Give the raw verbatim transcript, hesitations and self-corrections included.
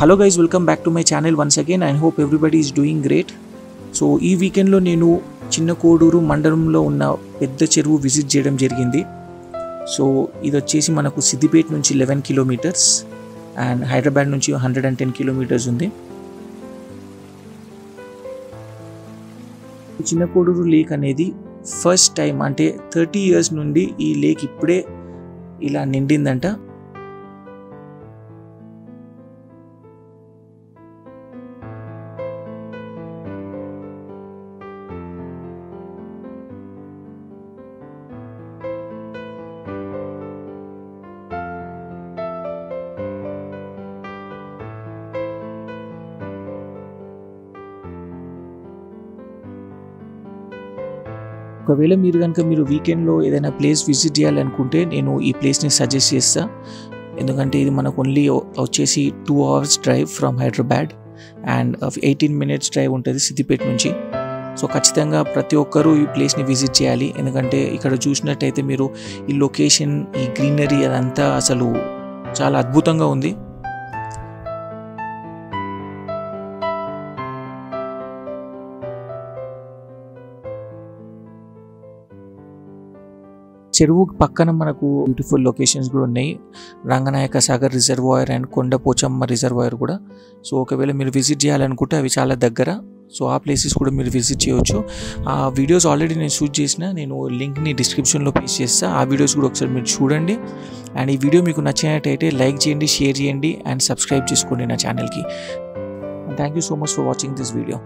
Hello guys welcome back to my channel once again. I hope everybody is doing great. So ఈ వీకెండ్లో నేను చిన్న కోడూరు మండలంలో ఉన్న పెద్ద చెరువు విజిట్ చేయడం జరిగింది. సో ఇది వచ్చేసి మనకు సిద్దిపేట నుంచి లెవెన్ కిలోమీటర్స్ అండ్ హైదరాబాద్ నుంచి హండ్రెడ్ అండ్ టెన్ కిలోమీటర్స్ ఉంది. చిన్న కోడూరు లేక్ అనేది ఫస్ట్ టైం అంటే థర్టీ ఇయర్స్ నుండి ఈ లేక్ ఇప్పుడే ఇలా నిండిందంట. ఒకవేళ మీరు కనుక మీరు వీకెండ్లో ఏదైనా ప్లేస్ విజిట్ చేయాలనుకుంటే నేను ఈ ప్లేస్ని సజెస్ట్ చేస్తాను. ఎందుకంటే ఇది మనకు ఓన్లీ వచ్చేసి two hours drive from Hyderabad and eighteen minutes drive ఉంటుంది సిద్దిపేట నుంచి. సో ఖచ్చితంగా ప్రతి ఒక్కరూ ఈ ప్లేస్ని విజిట్ చేయాలి. ఎందుకంటే ఇక్కడ చూసినట్టయితే మీరు ఈ లొకేషన్, ఈ గ్రీనరీ అదంతా అసలు చాలా అద్భుతంగా ఉంది. చెరువు పక్కన మనకు బ్యూటిఫుల్ లొకేషన్స్ కూడా ఉన్నాయి. Ranganayaka Sagar reservoir and Kondapochamma reservoir కూడా. సో ఒకవేళ మీరు విజిట్ చేయాలనుకుంటే అవి చాలా దగ్గర. సో ఆ ప్లేసెస్ కూడా మీరు విజిట్ చేయవచ్చు. ఆ వీడియోస్ ఆల్రెడీ నేను షూట్ చేసిన, నేను లింక్ని డిస్క్రిప్షన్లో పేస్ట్ చేస్తాను. ఆ వీడియోస్ కూడా ఒకసారి మీరు చూడండి. అండ్ ఈ వీడియో మీకు నచ్చినట్టయితే లైక్ చేయండి, షేర్ చేయండి అండ్ సబ్స్క్రైబ్ చేసుకోండి నా ఛానల్కి. Thank you so much for watching this video.